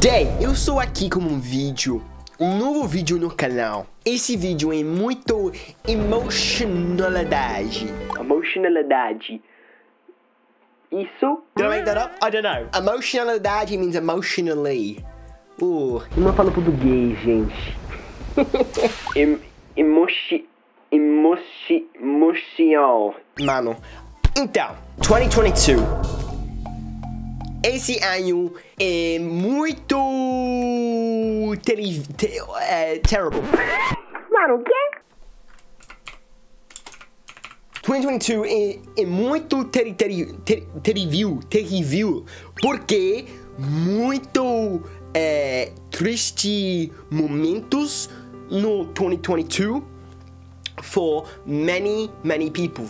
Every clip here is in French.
Day, eu sou aqui com um vídeo, um novo vídeo no canal. Esse vídeo é muito emotionalidade. Isso? Did I make that up? I don't know. Emotionalidade means emotionally. Eu não falo português, gente. Emocional. Mano, então, 2022. Esse ano é muito terrible. Mano, o quê? 2022 é muito terrível, porque muito triste momentos no 2022 for many people,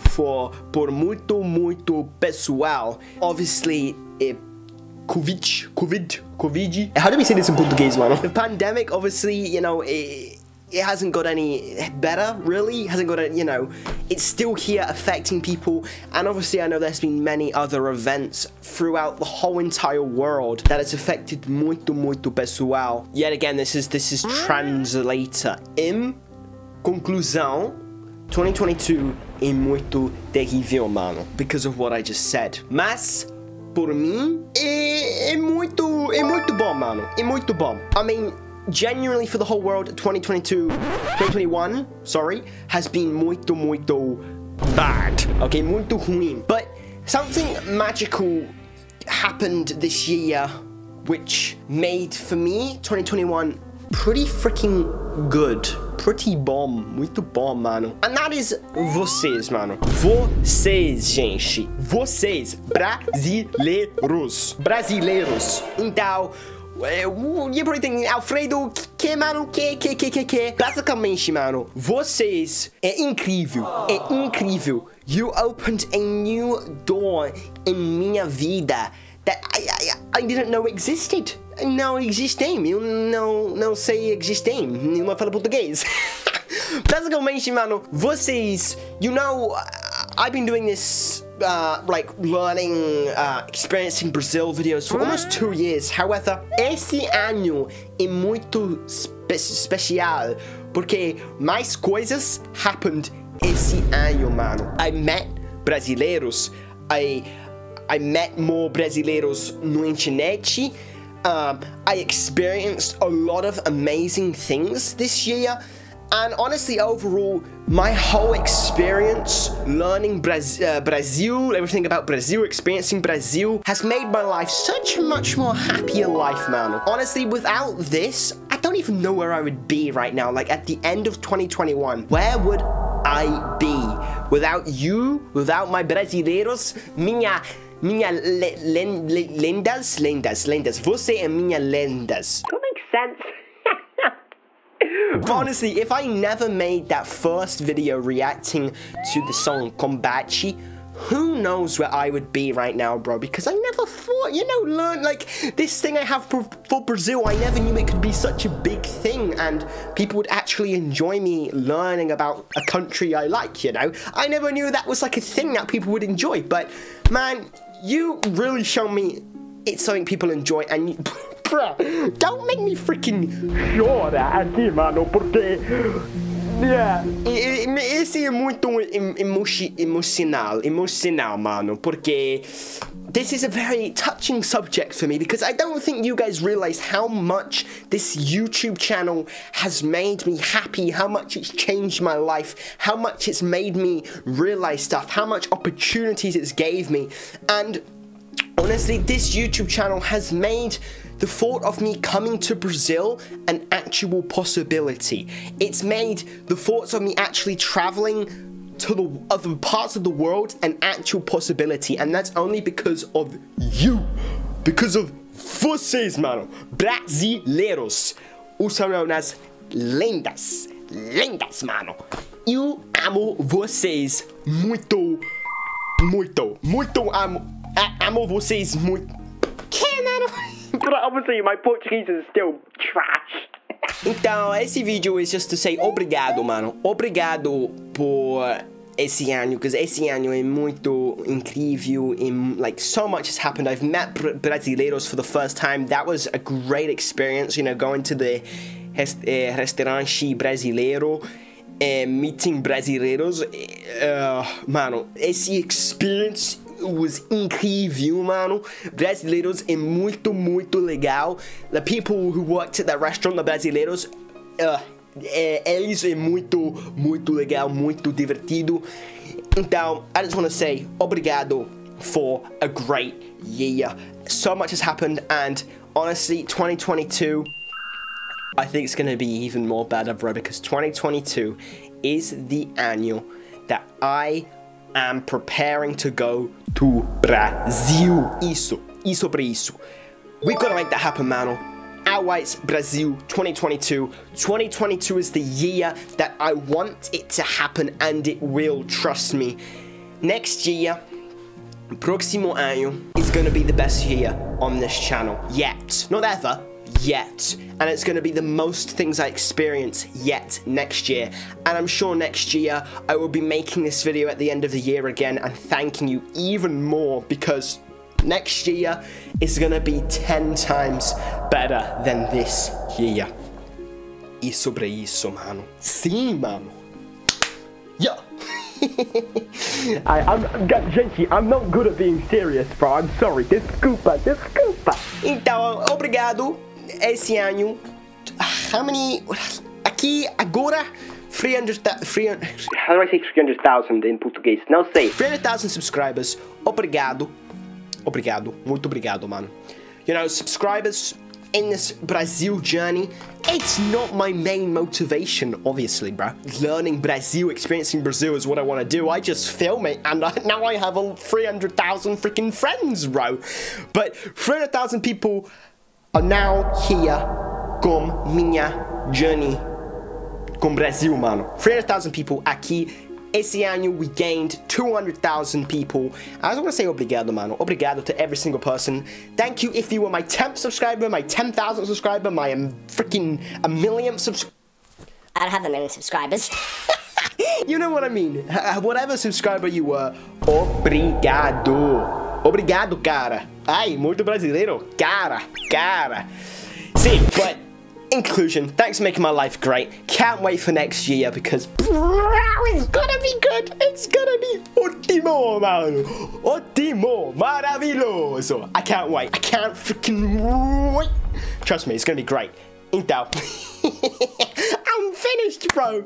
por muito pessoal. Obviously, COVID. How do we say this in Portuguese, mano? The pandemic, obviously, you know, it hasn't got any better, really. Hasn't got any, you know, it's still here affecting people. And obviously, I know there's been many other events throughout the whole entire world that has affected muito pessoal. Yet again, this is translator. Em conclusão, 2022 é muito terrível, mano, because of what I just said. Mas por mim, é muito bom, mano. É muito bom. I mean, genuinely for the whole world, 2021, sorry, has been muito bad. Okay, muito ruim. But something magical happened this year, which made, for me, 2021 pretty freaking good. Pretty bomb, muito bom, mano. And that is vocês, mano. Vocês, gente. Vocês, brasileiros. Então, eu por entender, Alfredo, que, mano, basicamente, mano, vocês, é incrível. You opened a new door in minha vida that I didn't know existed. Não existem, eu não sei existem, nenhuma fala português. Basicamente, mano, vocês, you know, I've been doing this, like, learning, experiencing Brazil videos for almost 2 years. However, esse ano é muito especial, porque mais coisas happened esse ano, mano. I met brasileiros, I met more brasileiros no internet. I experienced a lot of amazing things this year, and honestly, overall, my whole experience learning Brazil, everything about Brazil, experiencing Brazil, has made my life such a much more happier life, man. Honestly, without this, I don't even know where I would be right now. Like, at the end of 2021, where would I be without you, without my brasileiros, minha lendas. Você é minha lendas. That makes sense. But honestly, if I never made that first video reacting to the song Combate, who knows where I would be right now, bro? Because I never thought, you know, learn like this thing I have for Brazil. I never knew it could be such a big thing, and people would actually enjoy me learning about a country I like. You know, I never knew that was like a thing that people would enjoy. But man, you really show me it's something people enjoy, and you, bruh, don't make me freaking chorar aqui, mano, porque yeah. Esse é muito emocional, mano, porque this is a very touching subject for me, because I don't think you guys realize how much this YouTube channel has made me happy, how much it's changed my life, how much it's made me realize stuff, how much opportunities it's gave me. And honestly, this YouTube channel has made the thought of me coming to Brazil an actual possibility. It's made the thoughts of me actually traveling to the other parts of the world an actual possibility, and that's only because of you, because of vocês, mano, brasileiros, also known as lendas, mano. Eu amo vocês muito. Amo vocês muito. Que, mano? But obviously my Portuguese is still trash. Então, esse vídeo is just to say obrigado, mano. Obrigado por esse ano, because esse ano é muito incrível, and like so much has happened. I've met brasileiros for the first time. That was a great experience, you know, going to the restaurante brasileiro, meeting brasileiros. Mano, esse experience was incrível, mano. Brasileiros é muito, muito legal. The people who worked at that restaurant, the brasileiros, eles é muito, muito legal, muito divertido. Então, I just want to say obrigado for a great year. So much has happened, and honestly, 2022, I think it's going to be even more better, bro, because 2022 is the annual that I am preparing to go to Brazil. Isso pra isso. We've got to make that happen, mano. Alwhites Brazil 2022. 2022 is the year that I want it to happen, and it will, trust me. Next year, próximo ano, is going to be the best year on this channel yet. Not ever, yet. And it's going to be the most things I experience yet next year. And I'm sure next year I will be making this video at the end of the year again and thanking you even more, because next year is going to be 10 times better than this year. Isso pra isso, mano. Sim, mano. Yeah. Gente, I'm not good at being serious, bro. I'm sorry. Desculpa. Então, obrigado. Esse ano, how many? Aqui, agora, 300,000. How do I say 300,000 in português? Não sei. 300,000 subscribers. Obrigado. Obrigado, muito obrigado, mano. You know, subscribers in this Brazil journey, it's not my main motivation, obviously, bruh. Learning Brazil, experiencing Brazil is what I want to do. I just film it, and now I have 300,000 freaking friends, bro. But 300,000 people are now here com minha journey com Brazil, mano. 300,000 people aqui. Esse ano, we gained 200,000 people. I just want to say obrigado, mano. Obrigado to every single person. Thank you if you were my 10th subscriber, my 10,000th subscriber, my freaking a millionth subscriber. I don't have a million subscribers. You know what I mean. Whatever subscriber you were, obrigado. Obrigado, cara. Ai, muito brasileiro. Cara. See, but inclusion, thanks for making my life great. Can't wait for next year, because it's gonna be good. It's gonna be ótimo, mano. Ótimo, maravilhoso. I can't wait. I can't freaking wait. Trust me, it's gonna be great. Então, I'm finished, bro.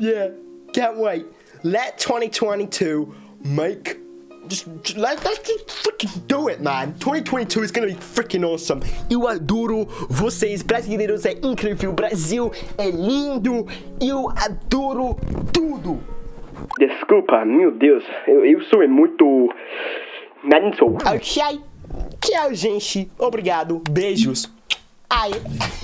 Yeah, can't wait. Let 2022 make. Let's just freaking do it, man. 2022 is gonna be freaking awesome. Eu adoro vocês, brasileiros, é incrível. Brasil é lindo. Eu adoro tudo. Desculpa, meu Deus. Eu sou muito. Ok. Tchau, gente. Obrigado. Beijos. Ai.